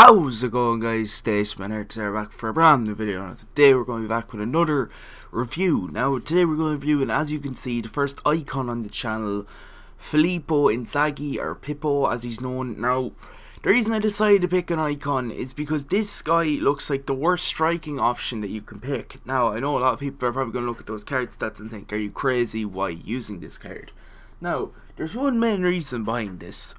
How's it going, guys? Staceman here. Today we're back for a brand new video. Now today we're going to be back with another review. Now today we're going to review, and as you can see, the first icon on the channel, Filippo Inzaghi, or Pippo as he's known. Now the reason I decided to pick an icon is because this guy looks like the worst striking option that you can pick. Now I know a lot of people are probably going to look at those card stats and think, are you crazy? Why using this card? Now there's one main reason behind this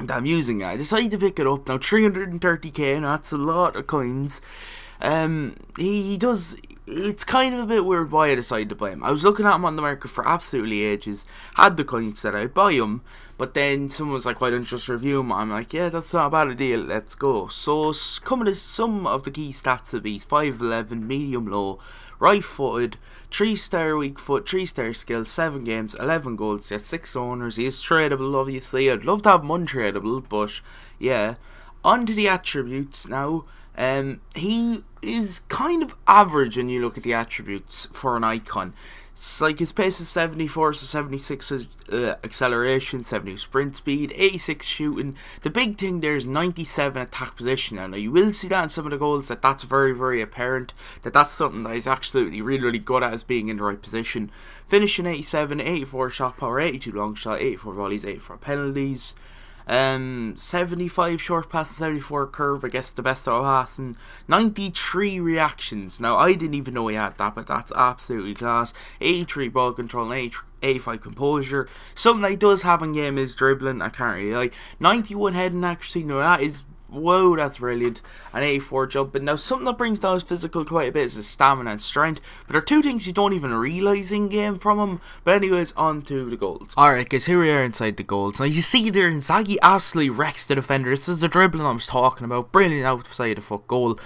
that I'm using it. I decided to pick it up. Now 330k, that's a lot of coins. He does, it's kind of a bit weird why I decided to buy him. I was looking at him on the market for absolutely ages, had the coins that I'd buy him, but then someone was like, why don't you just review him? I'm like, yeah, that's not a bad idea, let's go. So coming to some of the key stats of these: 5'11", medium low, right footed, 3-star weak foot, 3-star skill, 7 games, 11 goals, he has 6 owners, he is tradable obviously. I'd love to have him untradable, but yeah. On to the attributes now. He is kind of average when you look at the attributes for an icon. It's like his pace is 74, so 76 acceleration, 70 sprint speed, 86 shooting. The big thing there is 97 attack position. Now you will see that in some of the goals, that that's very, very apparent. That's something that he's absolutely really, really good at, is being in the right position. Finishing 87, 84 shot power, 82 long shot, 84 volleys, 84 penalties. 75 short passes, 74 curve, I guess the best out of passing, 93 reactions. Now I didn't even know he had that, but that's absolutely class. 83 ball control, 85 composure. Something that he does have in game is dribbling, I can't really like. 91 heading accuracy, no, that is, whoa, that's brilliant. An 84 jumping. Now something that brings down his physical quite a bit is his stamina and strength, but there are two things you don't even realise in game from him. But anyways, on to the goals. Alright guys, here we are inside the goals. Now you see there, Inzaghi absolutely wrecks the defender. This is the dribbling I was talking about, brilliant outside the foot goal.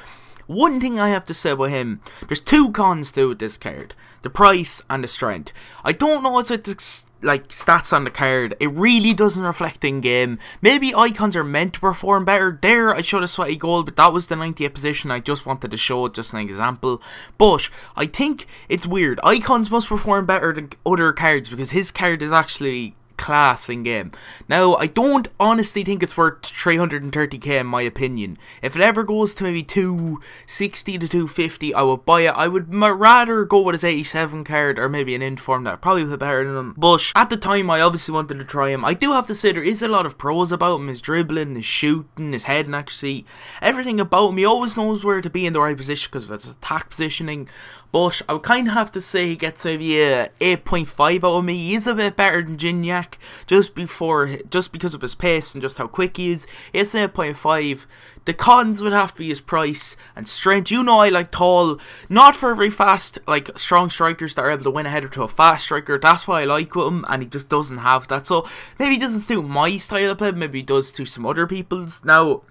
One thing I have to say about him, there's two cons to this card: the price and the strength. I don't know what's with the like stats on the card. It really doesn't reflect in game. Maybe icons are meant to perform better. There I showed a sweaty goal, but that was the 90th position. I just wanted to show it, just an example. But I think it's weird. Icons must perform better than other cards, because his card is actually class in game. Now I don't honestly think it's worth 330k in my opinion. If it ever goes to maybe 260 to 250, I would buy it. I would rather go with his 87 card, or maybe an inform that probably would be better than him. But at the time I obviously wanted to try him. I do have to say there is a lot of pros about him: his dribbling, his shooting, his heading accuracy, everything about him. He always knows where to be in the right position because of his attack positioning. But I would kind of have to say he gets maybe a 8.5 out of me. He is a bit better than Gignac, just because of his pace and just how quick he is. It's 8.5. The cons would have to be his price and strength. You know, I like tall, not for very fast, like strong strikers that are able to win a header to a fast striker. That's why I like with him, and he just doesn't have that. So maybe he doesn't suit my style of play, maybe he does to some other people's. Now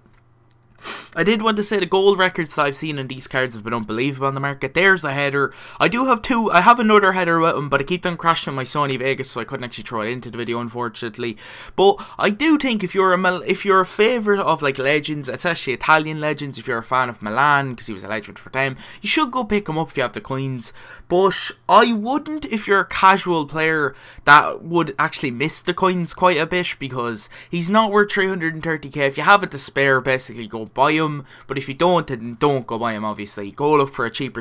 I did want to say the goal records that I've seen in these cards have been unbelievable on the market. There's a header. I do have two. I have another header with him, but I keep on crashing my Sony Vegas, so I couldn't actually throw it into the video, unfortunately. But I do think if you're a favourite of like legends, especially Italian legends, if you're a fan of Milan, because he was a legend for them, you should go pick him up if you have the coins. But I wouldn't if you're a casual player that would actually miss the coins quite a bit, because he's not worth 330k. If you have it to spare, basically go buy him. But if you don't, then don't go buy him. Obviously go look for a cheaper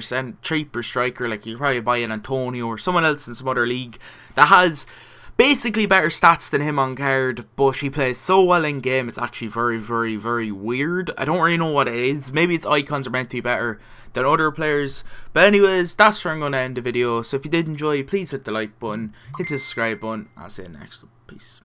striker, like you probably buy an Antonio or someone else in some other league that has basically better stats than him on card. But he plays so well in game, it's actually very, very, very weird. I don't really know what it is. Maybe its icons are meant to be better than other players. But anyways, that's where I'm going to end the video. So if you did enjoy, please hit the like button, hit the subscribe button. I'll see you next one. Peace.